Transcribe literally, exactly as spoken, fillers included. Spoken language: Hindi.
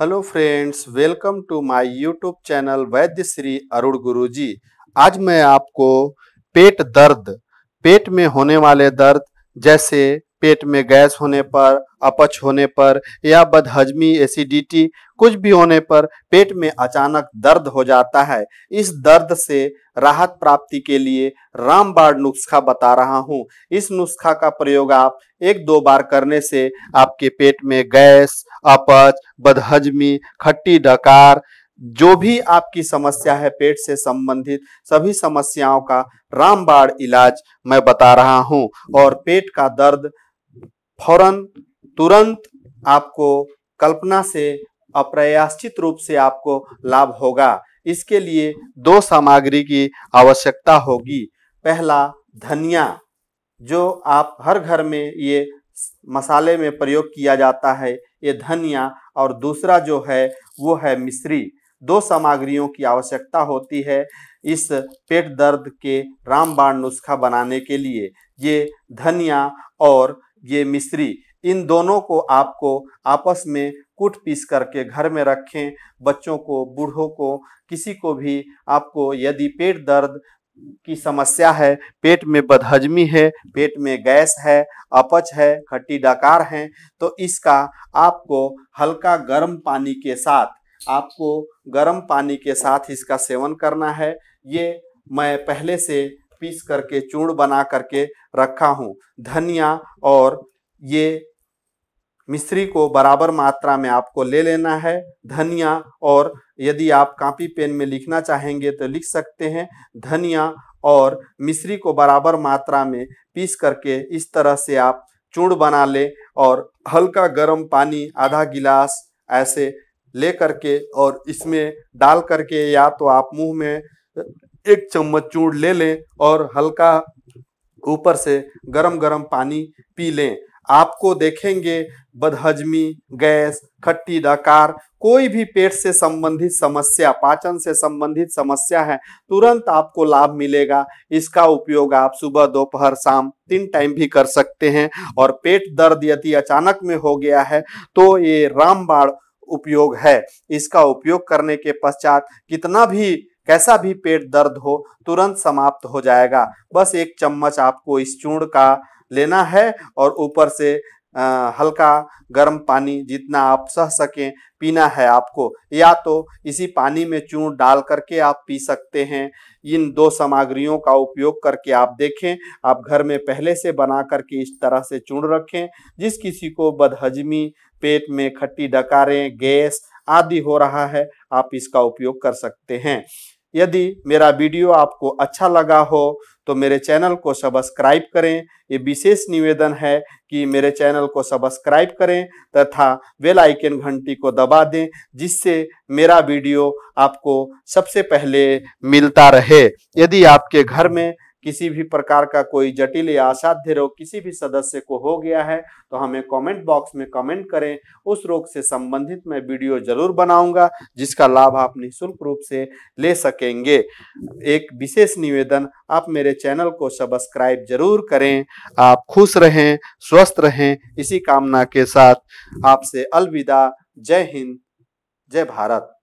Hello friends, welcome to my YouTube channel Vaidya Shri Arun गुरुजी। आज मैं आपको पेट दर्द, पेट में होने वाले दर्द जैसे पेट में गैस होने पर, अपच होने पर या बदहजमी, एसिडिटी कुछ भी होने पर पेट में अचानक दर्द हो जाता है, इस दर्द से राहत प्राप्ति के लिए रामबाण नुस्खा बता रहा हूँ। इस नुस्खा का प्रयोग आप एक दो बार करने से आपके पेट में गैस, अपच, बदहजमी, खट्टी डकार, जो भी आपकी समस्या है पेट से संबंधित सभी समस्याओं का रामबाण इलाज मैं बता रहा हूँ। और पेट का दर्द फौरन, तुरंत आपको कल्पना से अप्रयाश्चित रूप से आपको लाभ होगा। इसके लिए दो सामग्री की आवश्यकता होगी। पहला धनिया, जो आप हर घर में ये मसाले में प्रयोग किया जाता है, ये धनिया। और दूसरा जो है वो है मिश्री। दो सामग्रियों की आवश्यकता होती है इस पेट दर्द के रामबाण नुस्खा बनाने के लिए। ये धनिया और ये मिश्री, इन दोनों को आपको आपस में कूट पीस करके घर में रखें। बच्चों को, बूढ़ों को, किसी को भी आपको यदि पेट दर्द की समस्या है, पेट में बदहजमी है, पेट में गैस है, अपच है, खट्टी डकार है, तो इसका आपको हल्का गर्म पानी के साथ आपको गर्म पानी के साथ इसका सेवन करना है। ये मैं पहले से पीस करके चूर्ण बना करके रखा हूँ। धनिया और ये मिश्री को बराबर मात्रा में आपको ले लेना है। धनिया और, यदि आप कापी पेन में लिखना चाहेंगे तो लिख सकते हैं, धनिया और मिश्री को बराबर मात्रा में पीस करके इस तरह से आप चूर्ण बना ले और हल्का गर्म पानी आधा गिलास ऐसे ले करके और इसमें डाल करके या तो आप मुंह में एक चम्मच चूर्ण ले लें और हल्का ऊपर से गरम गरम पानी पी लें। आपको देखेंगे बदहजमी, गैस, खट्टी डकार, कोई भी पेट से संबंधित समस्या, पाचन से संबंधित समस्या है, तुरंत आपको लाभ मिलेगा। इसका उपयोग आप सुबह, दोपहर, शाम तीन टाइम भी कर सकते हैं। और पेट दर्द यदि अचानक में हो गया है तो ये रामबाण उपयोग है। इसका उपयोग करने के पश्चात कितना भी, कैसा भी पेट दर्द हो, तुरंत समाप्त हो जाएगा। बस एक चम्मच आपको इस चूर्ण का लेना है और ऊपर से आ, हल्का गर्म पानी जितना आप सह सकें पीना है आपको। या तो इसी पानी में चूर्ण डाल करके आप पी सकते हैं। इन दो सामग्रियों का उपयोग करके आप देखें। आप घर में पहले से बना करके इस तरह से चूर्ण रखें। जिस किसी को बदहजमी, पेट में खट्टी डकारें, गैस आदि हो रहा है, आप इसका उपयोग कर सकते हैं। यदि मेरा वीडियो आपको अच्छा लगा हो तो मेरे चैनल को सब्सक्राइब करें। ये विशेष निवेदन है कि मेरे चैनल को सब्सक्राइब करें तथा बेल आइकन घंटी को दबा दें, जिससे मेरा वीडियो आपको सबसे पहले मिलता रहे। यदि आपके घर में किसी भी प्रकार का कोई जटिल या असाध्य रोग किसी भी सदस्य को हो गया है तो हमें कमेंट बॉक्स में कमेंट करें। उस रोग से संबंधित मैं वीडियो जरूर बनाऊंगा, जिसका लाभ आप निःशुल्क रूप से ले सकेंगे। एक विशेष निवेदन, आप मेरे चैनल को सब्सक्राइब जरूर करें। आप खुश रहें, स्वस्थ रहें, इसी कामना के साथ आपसे अलविदा। जय हिंद, जय भारत।